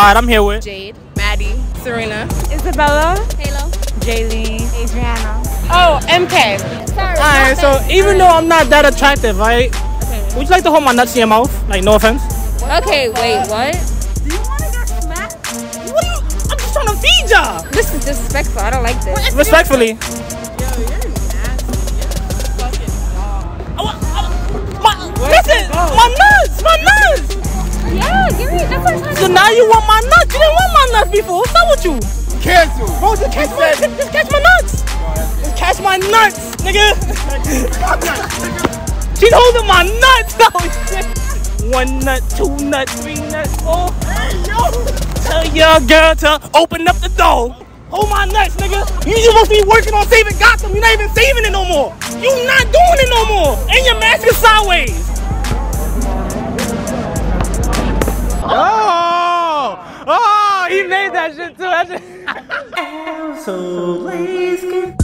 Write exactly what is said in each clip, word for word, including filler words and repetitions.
Pod. I'm here with Jade, Maddie, Serena, Isabella, Halo, Jaylene, Adriana. Oh, M K. Sorry. Alright, so even though I'm not that attractive, right? Okay. Would you like to hold my nuts in your mouth? Like, no offense. Okay, wait, what? Do you want to get smacked? What are you? I'm just trying to feed y'all. This is disrespectful. I don't like this. Respectfully. Listen, my nuts, my nuts! Yeah, give me, that's what I'm trying to So now you want my nuts? You didn't want my nuts before. What's up with you? Cancel. Bro, just catch, my, just catch my nuts. No, just catch my nuts, nigga. She's holding my nuts. No, one nut, two nut, three nut, four. Hey, yo. Tell your girl to open up the door. Hold my nuts, nigga. You supposed to be working on saving Gotham. You're not even saving it no more. You're not doing it no more. And your mask is sideways. Oh! Oh! He made that shit too. That shit. So please get.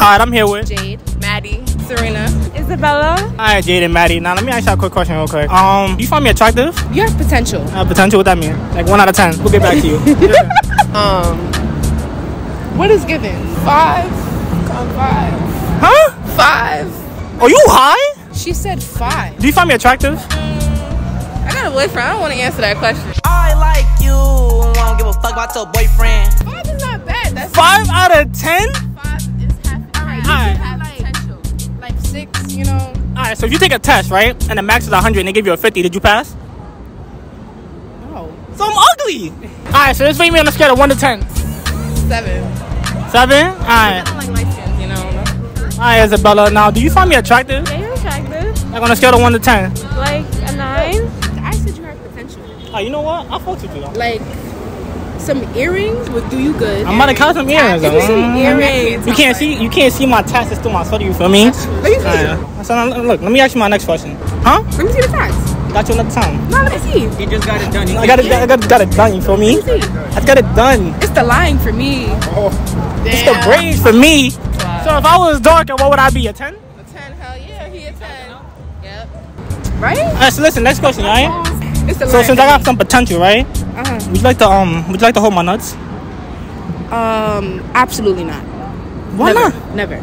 Alright, I'm here with Jade, Maddie, Serena, Isabella. Alright, Jade and Maddie. Now let me ask you a quick question real quick. Um, do you find me attractive? You have potential. Uh, potential? What that mean? Like one out of ten. We'll get back to you. Yeah. Um. What is given? Five. Come five. Huh? Five. Are you high? She said five. Do you find me attractive? Mm, I got a boyfriend. I don't want to answer that question. I like you. I don't give a fuck about your boyfriend. Five is not bad. That's five out of ten? Five is half. All right. You All right. Have like, potential. Like six, you know. All right. So if you take a test, right, and the max is one hundred and they give you a fifty, did you pass? No. So I'm ugly. All right. So this made me on a scale of one to ten. Seven. Seven? Alright. I don't like light skins, you know. Alright, Isabella. Now, do you find me attractive? Yeah, you're attractive. Like on a scale of one to ten? Like a nine? I said you have potential. Oh, you know what? I fucked with you though. Like, some earrings would do you good. I'm about to cut some earrings though. Mm-hmm. Earrings. You can't see. You can't see my taxes through my sweater. You feel me? That's true. But you right. So now, look, let me ask you my next question. Huh? Let me see the facts. Got you another time. No, let me see. He just got it done. I got it. I got, got it done. You feel me? Let me see. I got it done. It's the lying for me. Oh. Damn. It's the braids for me. Wow. So if I was darker, what would I be? A ten? A ten, hell yeah, he a ten. Yep. Right? Alright, so listen, next question, alright? It's the so since I got some potential, right? Uh-huh. Would you like to um would you like to hold my nuts? Um absolutely not. Why never, not? Never.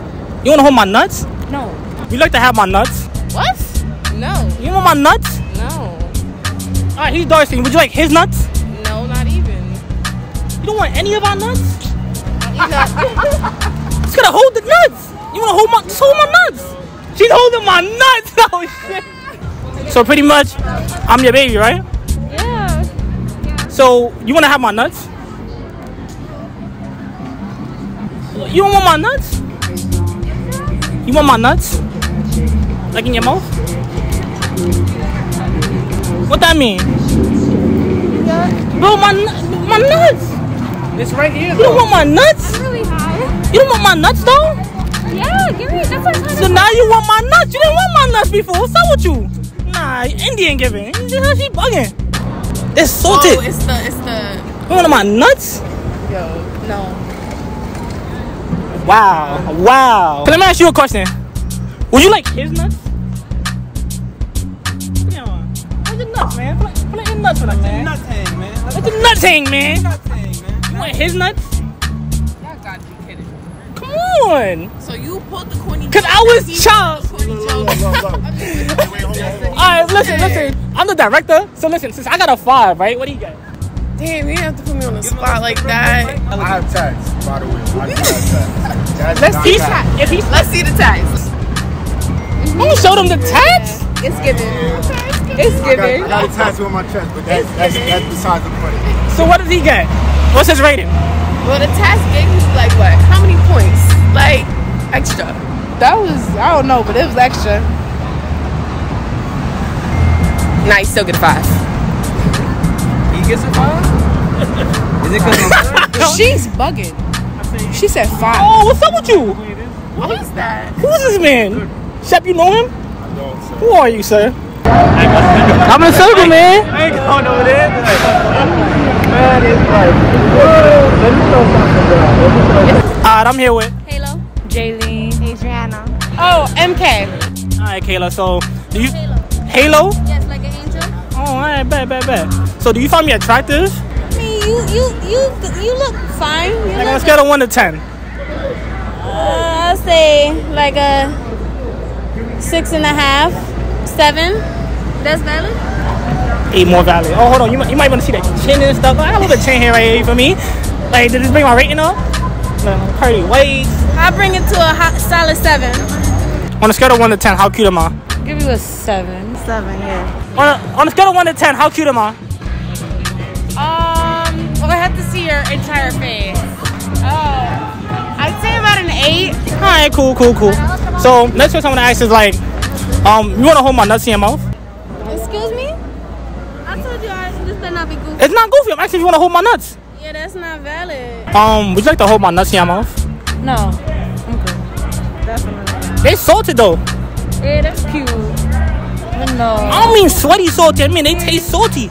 You wanna hold my nuts? No. Would you like to have my nuts? What? No. You want my nuts? No. Alright, he's dark skin. Would you like his nuts? No, not even. You don't want any of our nuts? She's gonna hold the nuts. You wanna hold my, just hold my nuts. She's holding my nuts. Oh shit. So pretty much, I'm your baby, right? Yeah. Yeah. So you wanna have my nuts? You don't want my nuts? You want my nuts? Like in your mouth? What that mean? Bro, my my nuts. It's right here. You don't want my nuts? I'm really high. You don't want my nuts though? Yeah, give me. That's what I'm trying So to now you want my nuts? You didn't want my nuts before. What's up with you? Nah, Indian giving. She bugging. It's salted. Oh, it's the, it's the. You want my nuts? Yo, no. Wow, wow. Let me ask you a question. Would you like his nuts? Yeah, man. Where's your nuts, man? Put, put your nuts for that, man. Nuts hang, man. Let the nuts hang, man. Nuts hang, man. You want his nuts? Y'all gotta be kidding me. Come on! So you pulled the corny Cause I was chopped! Alright, listen, listen. I'm the director, so listen, since I got a five, right? What do you got? Damn, you didn't have to put me on the spot like that. I have tags, by the way. I have tags. Let's see tags. Let's see the tags. I'm gonna show them the tags? It's giving. It's giving. I got a tattoo on my chest, but that's besides the point. So what does he get? What's his rating? Well, the task gave me like what? How many points? Like extra. That was, I don't know, but it was extra. Nah, you still get a five. He gets a five? Is it because she's bugging? She said five. Oh, what's up with you? What is that? Who is this man? Shep, you know him? I don't, sir. Who are you, sir? I'm in a circle, man. I ain't going over there. Man, it's like, whoa, let me throw something down. Alright, I'm here with Halo, Oh, M K. Alright, Kayla, so do you... Halo. Halo? Yes, like an angel. Oh, alright, bet, bet, bet. So do you find me attractive? I mean, you, you, you, you look fine. You like look on a scale of one to ten. Uh, I'll say like a six and a half, seven. That's valid? Eight more valid. Oh, hold on. You might, you might want to see that chin and stuff. I love the chin hair right here for me. Like, did this bring my rating up? Pretty waist. I bring it to a hot, solid seven. On a scale of one to ten, how cute am I? I'll give you a seven. Seven, yeah. On a, on a scale of one to ten, how cute am I? Um, well, I have to see your entire face. Oh, I'd say about an eight. All right, cool, cool, cool. So next question I'm gonna ask is like, um, you wanna hold my nuts in your mouth? Excuse me? I told you I this better not be goofy. It's not goofy. I'm asking if you wanna hold my nuts. Yeah, that's not valid. Um, would you like to hold my nuts in your mouth? No, I'm good. Definitely. They salted though. Yeah, that's cute. But no. I don't mean sweaty salty. I mean they yeah. taste salty.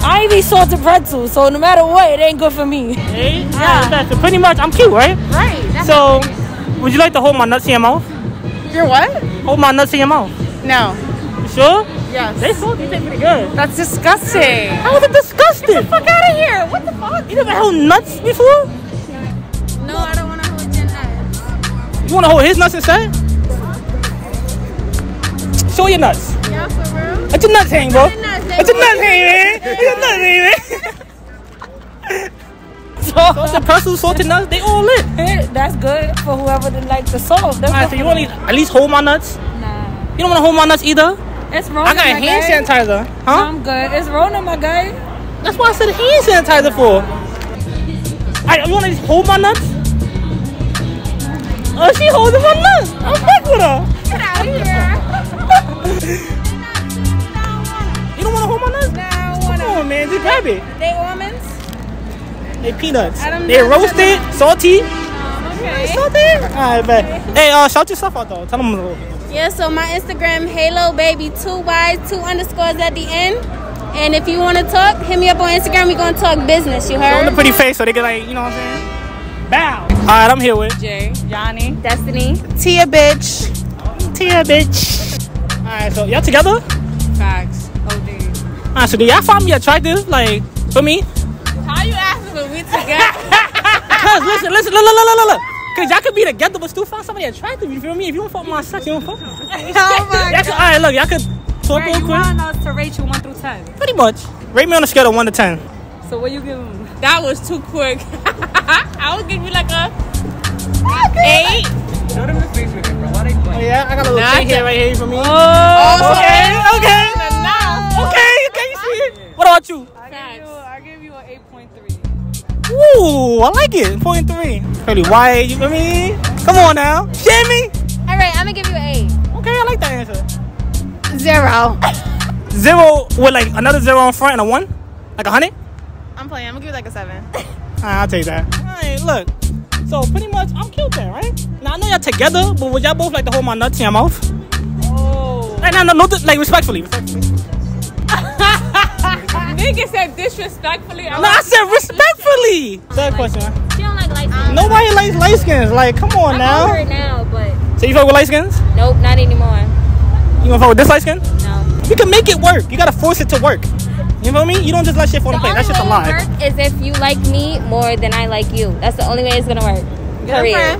I ain't eat salted pretzels, so no matter what, it ain't good for me. Hey, yeah. yeah. So pretty much, I'm cute, right? Right. That's so, hilarious. Would you like to hold my nuts in your mouth? Your what? Hold my nuts in your mouth. No. You sure? Yes. They salty. They pretty good. That's disgusting. How is it disgusting? Get the fuck out of here! What the fuck? You never held nuts before? No, I don't want to hold your nuts. You want to hold his nuts instead? Show your nuts. Yeah, for real. Let your nuts hang, bro. It's a nut hanging, it's a nut hanging. So the pretzels, salted nuts, they all lit. That's good for whoever that likes the sauce. Alright, so you want to at least hold my nuts? Nah. You don't want to hold my nuts either? It's Rona, I got my hand guy. sanitizer. Huh? No, I'm good. It's Rona, my guy. That's what I said hand sanitizer for. Alright, you want to hold my nuts? Oh, she holding my nuts. I'm fuck with her. Get out of here. You don't want to hold my nuts? Nah, I Come on, man. Just grab it. They almonds? They peanuts. They roasted, salty. Oh, okay. Salted? Alright, man. Okay. Hey, uh, shout yourself out, though. Tell them a little bit. Yeah, so my Instagram, Halo Baby, two Y's, two underscores at the end. And if you want to talk, hit me up on Instagram. We're going to talk business, you heard? So on the pretty face, so they can, like, you know what I'm saying? Bow. Alright, I'm here with Jay, Johnny, Destiny, Tia, bitch. Tia, bitch. Alright, so y'all together? Facts. Alright, so do y'all find me attractive? Like, for me? How you asking when we together? Cause listen, listen, look, look, look, look, look. Cause y'all could be together but still find somebody attractive, you feel me? If you don't fuck my sex, you don't fuck. Oh my God. Alright, look, y'all could talk real quick. You want us to rate you one through ten? Pretty much. Rate me on a scale of one to ten. So what you give me? That was too quick. I would give you like a okay. eight. Show them the face with it, bro. Why they playing? Oh yeah, I got a little nah, thing here right here for me. Oh, oh okay, okay. okay. What about you? I give you, I give you an eight point three. Ooh, I like it. point three. Pretty white, you know what I mean? Come on now. Share me. All right, I'm going to give you an eight. Okay, I like that answer. Zero. Zero with like another zero in front and a one? Like a hundred? I'm playing. I'm going to give you like a seven. All right, I'll take that. All right, look. So pretty much, I'm cute then, right? Now, I know y'all together, but would y'all both like to hold my nuts in your mouth? Oh. Like, no, no, no, like respectfully. Respectfully. Nigga said disrespectfully. I no, I said respectfully. Third question. She don't like light skins. Nobody likes light skins. Like, come on I'm now. I'm over it now, but. So you fuck with light skins? Nope, not anymore. You gonna fuck with this light skin? No. You can make it work. You gotta force it to work. You know what I mean? You don't just let shit fall in place. That shit's a lie. The only way it work is if you like me more than I like you. That's the only way it's gonna work. Period.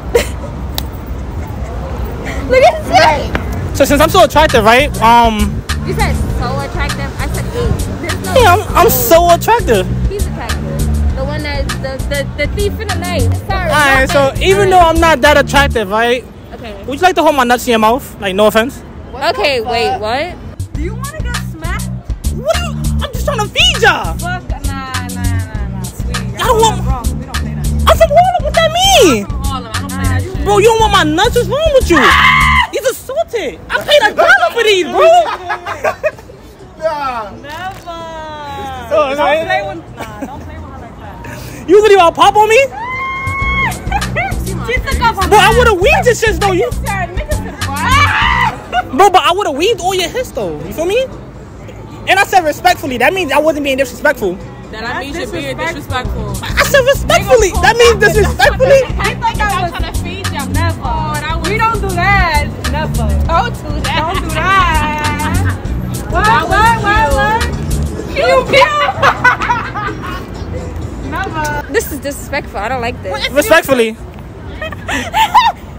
Look at this guy. So since I'm so attractive, right? Um. You said so attractive. I said eight. Yeah, I'm, I'm so attractive. He's attractive. The one that's the, the, the thief in the night. Sorry. Alright, so even though I'm not that attractive, right? Okay. Would you like to hold my nuts in your mouth? Like, no offense. What okay, wait, what? Do you want to get smacked? What do you? I'm just trying to feed y'all. Fuck, nah, nah, nah, nah, sweetie. I don't want. Wrong. We don't play that. I'm from Harlem. What that mean? I'm from Harlem. I don't play that shit. Bro, you don't want my nuts? What's wrong with you? Ah! These are salted. I paid a dollar for these, bro. Nah. Never. Oh, don't, right? play with, nah, don't play with her like that. You really want to pop on me? She took off her Bro, I would have weaved this shit, though. You said, Bro, but I would have weaved all your hiss, though. You feel me? And I said respectfully. That means I wasn't being disrespectful. That I mean you're being disrespectful. I said respectfully. That means disrespectfully. I think I was trying to feed you. Never. We don't do that. No. pew pew. This is disrespectful. I don't like this. Respectfully.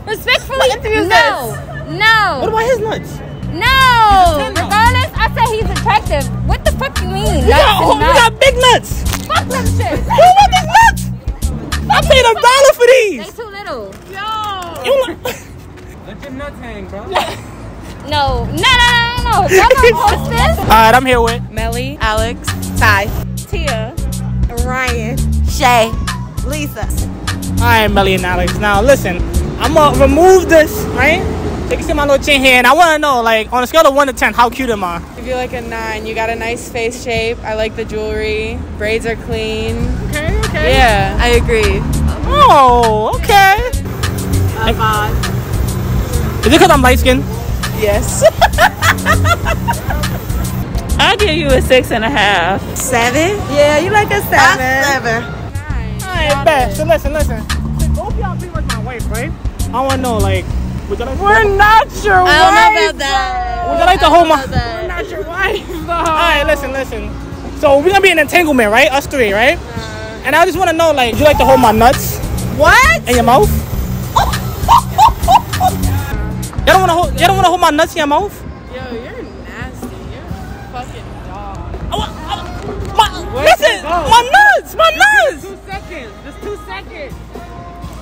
Respectfully. No. No. What about his nuts? No. Regardless, I said he's attractive. What the fuck you mean? We got, oh, we got big nuts. Fuck them shit. Who want these nuts? I paid a dollar for these. They too little. Yo. Let your nuts hang, bro. No, no, no, no, no, no. Alright, I'm here with Melly, Alex, Ty, Tia, Ryan, Shay, Lisa. Alright, Melly and Alex. Now, listen, I'm gonna remove this, right? Take a see my little chin here, and I wanna know, like, on a scale of one to ten, how cute am I? If you're like a nine, you got a nice face shape. I like the jewelry. Braids are clean. Okay, okay. Yeah, I agree. Oh, okay. A five. Is it because I'm light skinned? Yes. I'll give you a six and a half. Seven? Yeah, you like a seven. I'm seven. Nine. Alright, bet. So listen, listen. Both y'all be like my wife, right? I wanna know, like, would you like We're to not your wife. I don't know about that. Would you like to hold my We're not your wife though. Alright, listen, listen. So we're gonna be in an entanglement, right? Us three, right? Uh, and I just wanna know, like, would you like to hold my nuts? What? In your mouth? You don't want to hold. You don't want to hold my nuts in your mouth. Yo, you're nasty. You're a fucking dog. I want, I want, my, listen, my nuts, my nuts. Just two seconds. Just two seconds.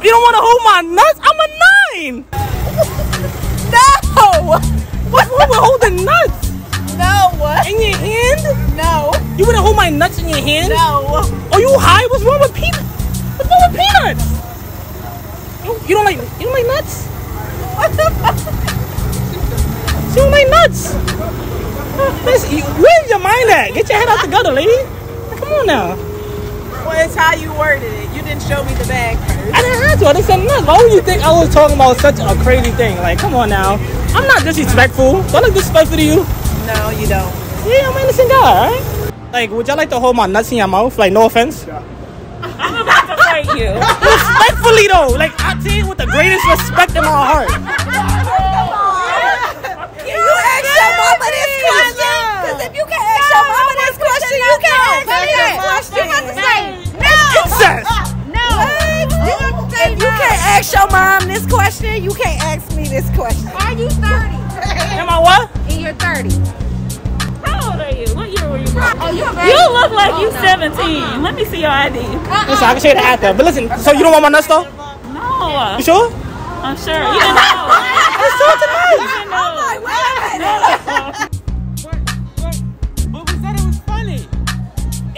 You don't want to hold my nuts? I'm a nine. No. What? What? We're holding nuts. No. What? In your hand? No. You wouldn't hold my nuts in your hand? No. Are you high? What's wrong with peanuts? What's wrong with peanuts? You, you don't like. You don't like nuts. What the fuck? She don't like nuts. Listen, where's your mind at? Get your head out the gutter, lady. Come on now. Well, it's how you worded it. You didn't show me the bag first. I didn't have to. I didn't say nuts. Why would you think I was talking about such a crazy thing? Like, come on now. I'm not disrespectful. Do I look disrespectful to you? No, you don't. Yeah, I'm an innocent guy, alright? Like, would y'all like to hold my nuts in your mouth? Like, no offense? Yeah. I'm about to fight you. Respectfully though, like I tell you with the greatest respect in my heart. Oh, you ask your mama this question, because if you can ask your mama this question, you can ask me this question. You must say no. Incest. No. If you can't ask your mom this question, you can't ask me this question. Are you thirty? Am I what? In your thirties. How old are you? What year were you born? Oh, you, you look like you seventeen. Uh-uh. Let me see your I D. Uh-uh. Listen, I can show you the after. But listen, so you don't want my nuts though? No. You sure? I'm sure. You didn't know. I saw it tonight. You didn't know. Oh my God. But we said it was funny.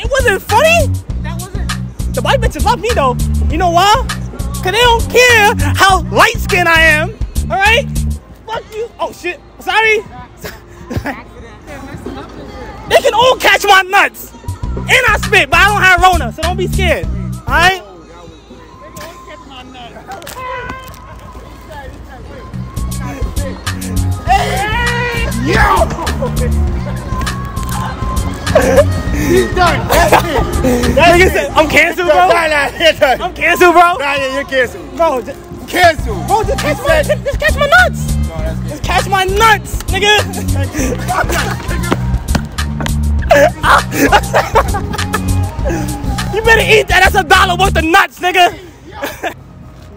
It wasn't funny? That wasn't. The white bitches love me though. You know why? Because they don't care how light skinned I am. Alright? Fuck you. Oh shit. Sorry. They can all catch my nuts. And I spit, but I don't have Rona, so don't be scared. Alright? They can all catch my nuts. Hey! Yo! He's done. That's it. That's it. Said, I'm canceled, bro? Nah, nah, I'm canceled, bro? Nah, yeah, you're canceled. Bro, just, canceled. Bro, just catch, my, said, just catch my nuts. No, that's good. Just catch my nuts, nigga. You better eat that. That's a dollar worth of nuts, nigga.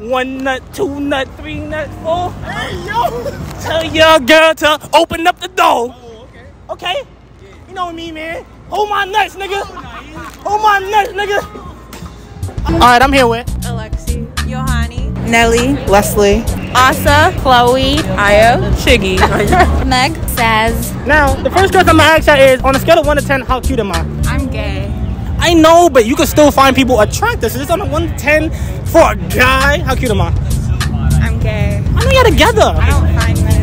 One nut, two nut, three nut, four. Hey, yo. Tell your girl to open up the door. Oh, okay. Okay? Yeah. You know me, man. Hold my nuts, nigga. Hold my nuts, nigga. Alright, I'm here with Alexi, Yohani, Nelly, Leslie, Asa, Chloe, Ayo, Shiggy, Meg, Saz. Now, the first question I'm gonna ask y'all is, on a scale of one to ten, how cute am I? I'm gay. I know, but you can still find people attractive. So just on a one to ten for a guy, how cute am I? I'm gay. I know y'all together. I don't find men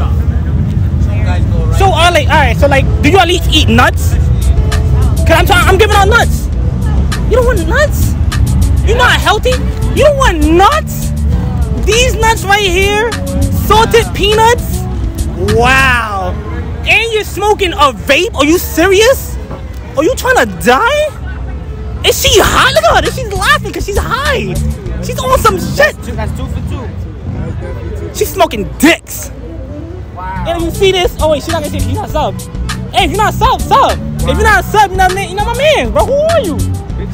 attractive. So, uh, like, alright, so like, do you at least eat nuts? Cause I'm trying, I'm giving out nuts. You don't want nuts? You're not healthy? You don't want nuts? These nuts right here, salted peanuts. Wow. And you're smoking a vape? Are you serious? Are you trying to die? Is she hot? Look at her. She's laughing because she's high. She's on some shit. That's two for two. She's smoking dicks. Wow. And if you see this, oh wait, she's not gonna see it. Can you not sub? Hey, if you're not sub, sub. If you're not sub, you know, you know my man, bro. Who are you?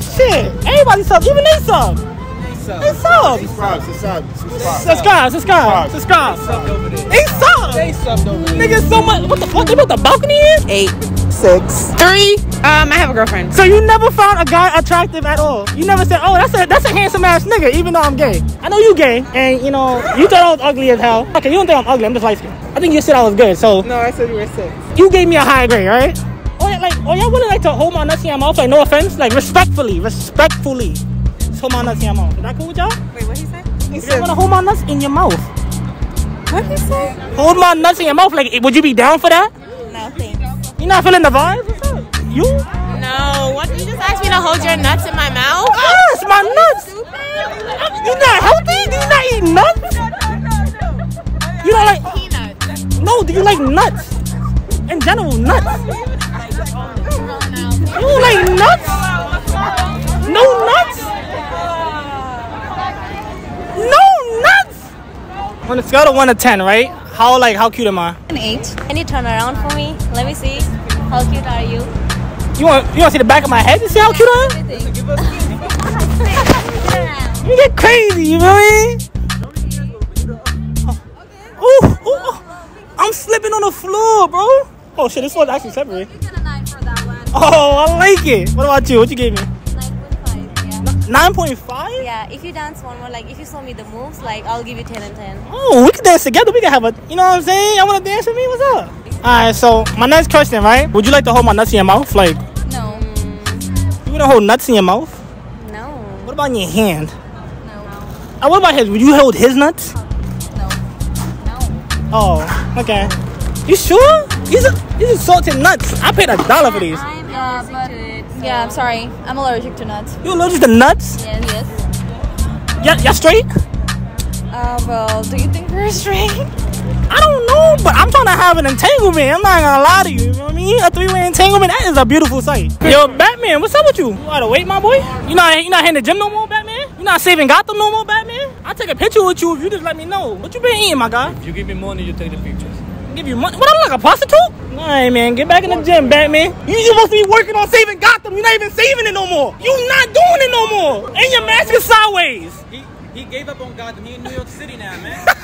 Shit, everybody sub, even they sub. They sub. They sub. Subscribe, subscribe, subscribe, subscribe, subscribe. They sub. They subbed over there. Nigga, so much. What the fuck? They put the balcony in? Eight, six, three. Um, I have a girlfriend. So you never found a guy attractive at all? You never said, oh, that's a that's a handsome ass nigga, even though I'm gay. I know you gay, and you know you thought I was ugly as hell. Okay, you don't think I'm ugly. I'm just light skinned. I think you said I was good. So no, I said you were six. You gave me a high grade, right? Oh, yeah, like, oh, y'all wouldn't like to hold my nuts in your mouth, like, no offense, like, respectfully, respectfully, just hold my nuts in your mouth. Is that cool with y'all? Wait, what he said? He you said, want to hold my nuts in your mouth. What he say? Hold my nuts in your mouth. Like, would you be down for that? No, thanks. You're not feeling the vibe? What's up? You? No. What did you just ask me to hold your nuts in my mouth? Yes, my nuts. You not healthy? Do you not eat nuts? No, no, no. You don't like peanuts? No. Do you like nuts? In general, nuts. You like nuts? No nuts? No nuts? On a scale of one to ten, right? How like how cute am I? An eight. Can you turn around for me? Let me see. How cute are you? You want you want to see the back of my head to see how cute I am? You get crazy, you know what I mean? Oh, oh, I'm slipping on the floor, bro. Oh shit, this one's actually separate. Oh, I like it. What about you? What you gave me? nine point five, yeah. nine point five? Yeah, if you dance one more, like, if you show me the moves, like, I'll give you ten and ten. Oh, we can dance together. We can have a, you know what I'm saying? I want to dance with me? What's up? Alright, so, my next question, right? Would you like to hold my nuts in your mouth? Like, no. You want to hold nuts in your mouth? No. What about in your hand? No. Uh, what about his? Would you hold his nuts? No. No. Oh, okay. You sure? These are, these are salted nuts. I paid a dollar for these. I'm yeah, but it, so. yeah, I'm sorry. I'm allergic to nuts. You allergic to nuts? Yes. Yes. Yeah, you're straight? Uh, well, do you think we're straight? I don't know, but I'm trying to have an entanglement. I'm not gonna lie to you. You know what I mean? A three-way entanglement, that is a beautiful sight. Yo, Batman, what's up with you? You out of weight, my boy? You not, you not hitting the gym no more, Batman? You not saving Gotham no more, Batman? I'll take a picture with you if you just let me know. What you been eating, my guy? If you give me money, you take the pictures. Give you money? What, I'm like a prostitute? Alright, man, get back in the gym, Batman. You supposed to be working on saving Gotham. You're not even saving it no more. You're not doing it no more. And your mask is sideways. He, he gave up on Gotham. He in New York City now, man.